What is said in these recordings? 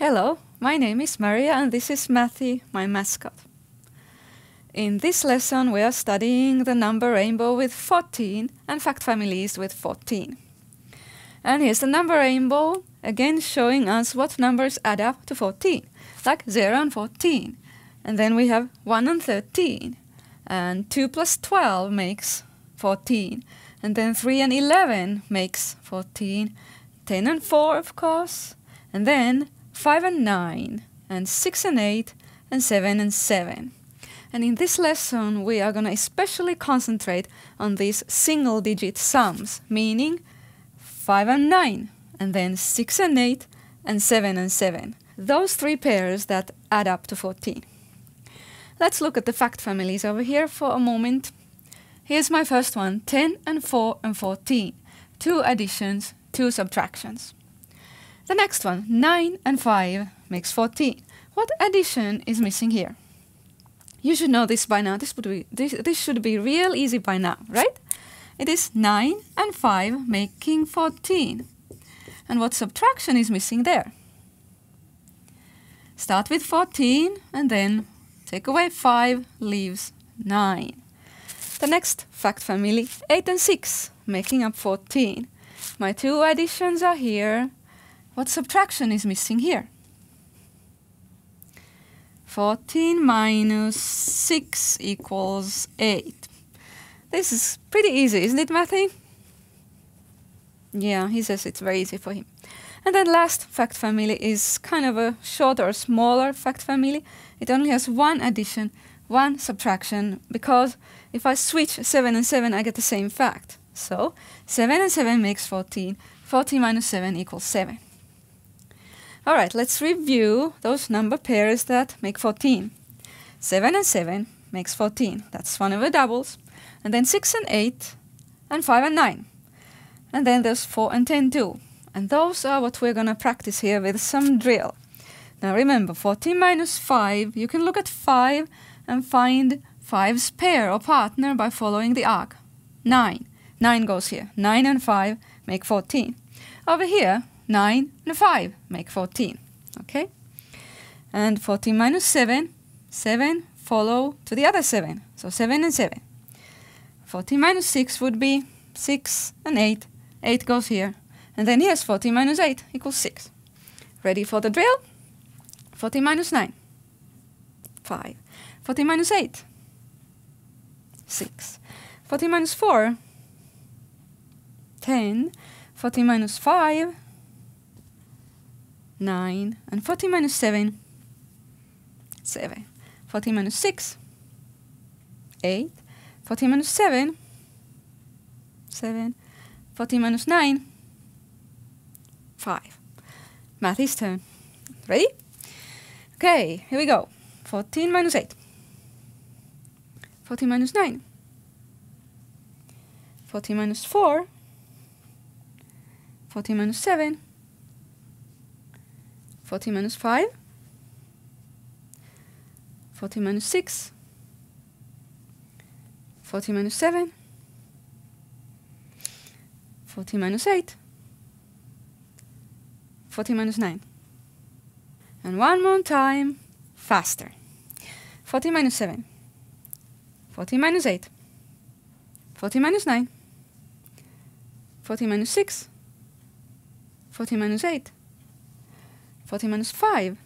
Hello, my name is Maria and this is Mathy, my mascot. In this lesson we are studying the number rainbow with 14 and fact families with 14. And here's the number rainbow, again showing us what numbers add up to 14, like 0 and 14. And then we have 1 and 13, and 2 plus 12 makes 14. And then 3 and 11 makes 14, 10 and 4 of course, and then 5 and 9, and 6 and 8, and 7 and 7. And in this lesson we are going to especially concentrate on these single digit sums, meaning 5 and 9, and then 6 and 8, and 7 and 7. Those three pairs that add up to 14. Let's look at the fact families over here for a moment. Here's my first one, 10 and 4 and 14. Two additions, two subtractions. The next one, 9 and 5 makes 14. What addition is missing here? You should know this by now. This should be real easy by now, right? It is 9 and 5 making 14. And what subtraction is missing there? Start with 14 and then take away 5, leaves 9. The next fact family, 8 and 6 making up 14. My two additions are here. What subtraction is missing here? 14 minus 6 equals 8. This is pretty easy, isn't it, Mathy? Yeah, he says it's very easy for him. And then last fact family is kind of a shorter, smaller fact family. It only has one addition, one subtraction, because if I switch 7 and 7, I get the same fact. So 7 and 7 makes 14. 14 minus 7 equals 7. All right, let's review those number pairs that make 14. 7 and 7 makes 14. That's one over doubles. And then 6 and 8 and 5 and 9. And then there's 4 and 10 too. And those are what we're going to practice here with some drill. Now remember, 14 minus 5, you can look at 5 and find 5's pair or partner by following the arc. 9. 9 goes here. 9 and 5 make 14. Over here, 9 and 5 make 14, okay? And 14 minus 7, 7 follow to the other 7, so 7 and 7. 14 minus 6 would be 6 and 8, 8 goes here. And then here's 14 minus 8 equals 6. Ready for the drill? 14 minus 9, 5. 14 minus 8, 6. 14 minus 4, 10. 14 minus 5, 9, and 14 minus 7, 7. 14 minus 6, 8. 14 minus 7, 7. 14 minus 9, 5. Mathy's turn. Ready? Okay, here we go. 14 minus 8. 14 minus 9. 14 minus 4. 14 minus 7. 14 minus 5, 14 minus 6, 14 minus 7, 14 minus 8, 14 minus 9. And one more time, faster. 14 minus 7, 14 minus 8, 14 minus 9, 14 minus 6, 14 minus 8, 14 minus 5,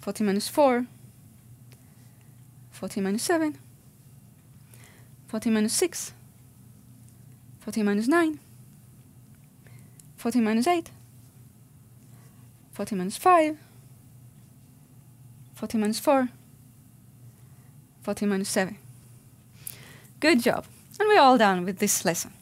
14 minus 4, 14 minus 7, 14 minus 6, 14 minus 9, 14 minus 8, 14 minus 5, 14 minus 4, 14 minus 7. Good job, and we're all done with this lesson.